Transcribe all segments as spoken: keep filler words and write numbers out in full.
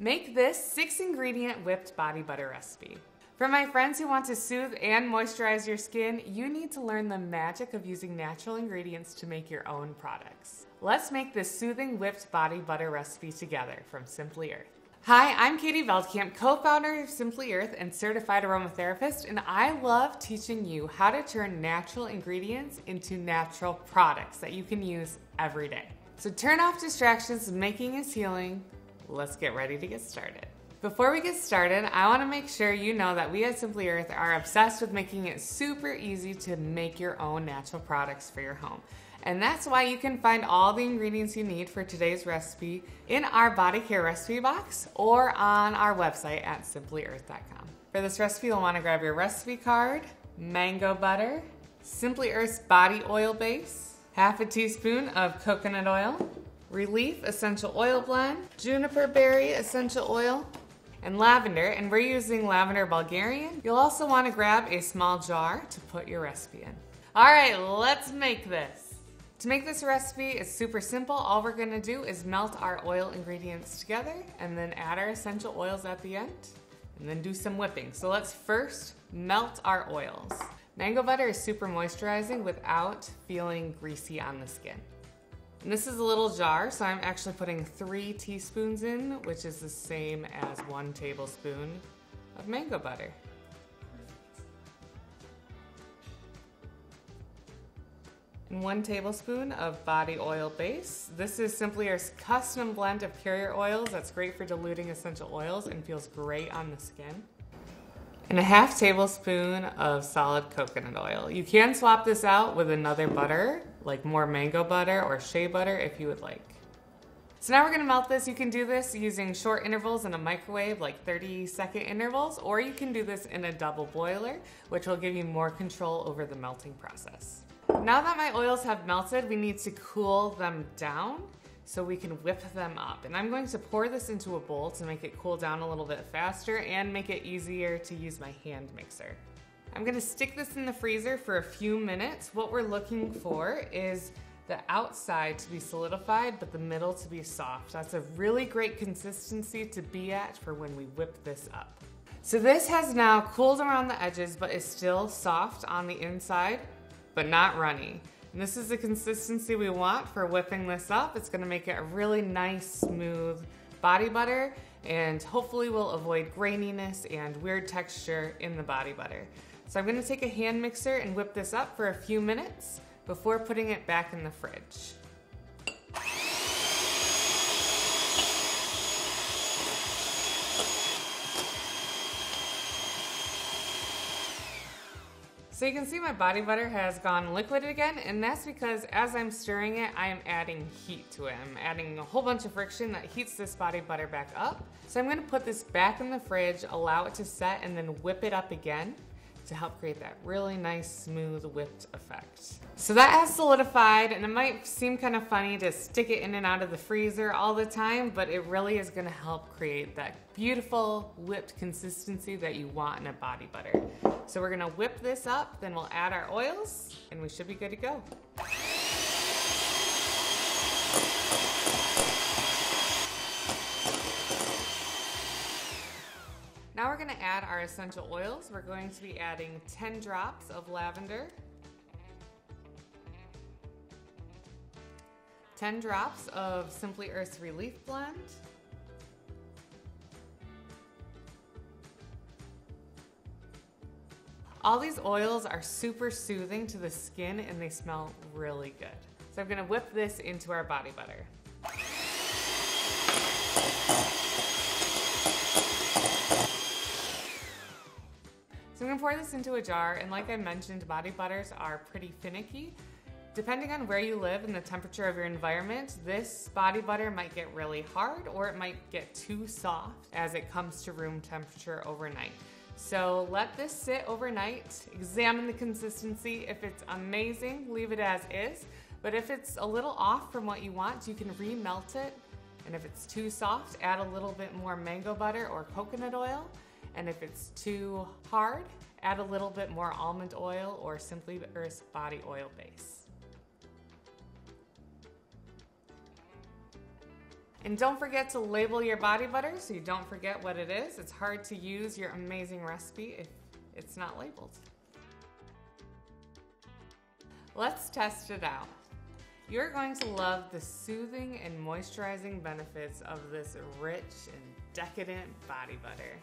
Make this six ingredient whipped body butter recipe. For my friends who want to soothe and moisturize your skin, you need to learn the magic of using natural ingredients to make your own products. Let's make this soothing whipped body butter recipe together from Simply Earth. Hi, I'm Katie Veldkamp, co-founder of Simply Earth and certified aromatherapist, and I love teaching you how to turn natural ingredients into natural products that you can use every day. So turn off distractions, making is healing. Let's get ready to get started. Before we get started, I want to make sure you know that we at Simply Earth are obsessed with making it super easy to make your own natural products for your home. And that's why you can find all the ingredients you need for today's recipe in our body care recipe box or on our website at simply earth dot com. For this recipe, you'll want to grab your recipe card, mango butter, Simply Earth's body oil base, half a teaspoon of coconut oil, Relief essential oil blend, juniper berry essential oil, and lavender, and we're using lavender Bulgarian. You'll also want to grab a small jar to put your recipe in. All right, let's make this. To make this recipe, it's super simple. All we're gonna do is melt our oil ingredients together and then add our essential oils at the end and then do some whipping. So let's first melt our oils. Mango butter is super moisturizing without feeling greasy on the skin. And this is a little jar, so I'm actually putting three teaspoons in, which is the same as one tablespoon of mango butter. And one tablespoon of body oil base. This is Simply Earth's custom blend of carrier oils that's great for diluting essential oils and feels great on the skin. And a half tablespoon of solid coconut oil. You can swap this out with another butter, like more mango butter or shea butter if you would like. So now we're gonna melt this. You can do this using short intervals in a microwave, like thirty second intervals, or you can do this in a double boiler, which will give you more control over the melting process. Now that my oils have melted, we need to cool them down so we can whip them up. And I'm going to pour this into a bowl to make it cool down a little bit faster and make it easier to use my hand mixer. I'm gonna stick this in the freezer for a few minutes. What we're looking for is the outside to be solidified, but the middle to be soft. That's a really great consistency to be at for when we whip this up. So this has now cooled around the edges, but is still soft on the inside, but not runny. And this is the consistency we want for whipping this up. It's gonna make it a really nice, smooth body butter, and hopefully we'll avoid graininess and weird texture in the body butter. So I'm gonna take a hand mixer and whip this up for a few minutes before putting it back in the fridge. So you can see my body butter has gone liquid again, and that's because as I'm stirring it, I am adding heat to it. I'm adding a whole bunch of friction that heats this body butter back up. So I'm gonna put this back in the fridge, allow it to set, and then whip it up again to help create that really nice, smooth, whipped effect. So that has solidified, and it might seem kind of funny to stick it in and out of the freezer all the time, but it really is gonna help create that beautiful whipped consistency that you want in a body butter. So we're gonna whip this up, then we'll add our oils, and we should be good to go. Now we're gonna add our essential oils. We're going to be adding ten drops of lavender, ten drops of Simply Earth's Relief blend, all these oils are super soothing to the skin and they smell really good. So I'm gonna whip this into our body butter. So I'm gonna pour this into a jar, and like I mentioned, body butters are pretty finicky. Depending on where you live and the temperature of your environment, this body butter might get really hard or it might get too soft as it comes to room temperature overnight. So let this sit overnight, examine the consistency. If it's amazing, leave it as is. But if it's a little off from what you want, you can remelt it. And if it's too soft, add a little bit more mango butter or coconut oil. And if it's too hard, add a little bit more almond oil or Simply Earth's body oil base. And don't forget to label your body butter so you don't forget what it is. It's hard to use your amazing recipe if it's not labeled. Let's test it out. You're going to love the soothing and moisturizing benefits of this rich and decadent body butter.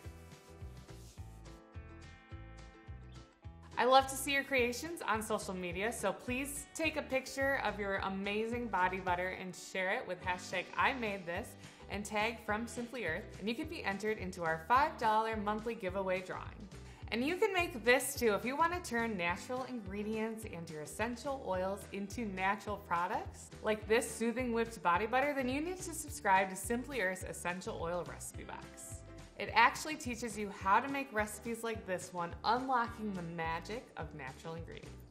I love to see your creations on social media, so please take a picture of your amazing body butter and share it with hashtag I made this and tag from Simply Earth, and you can be entered into our five dollar monthly giveaway drawing. And you can make this too if you want to turn natural ingredients and your essential oils into natural products. Like this soothing whipped body butter, then you need to subscribe to Simply Earth's Essential Oil Recipe Box. It actually teaches you how to make recipes like this one, unlocking the magic of natural ingredients.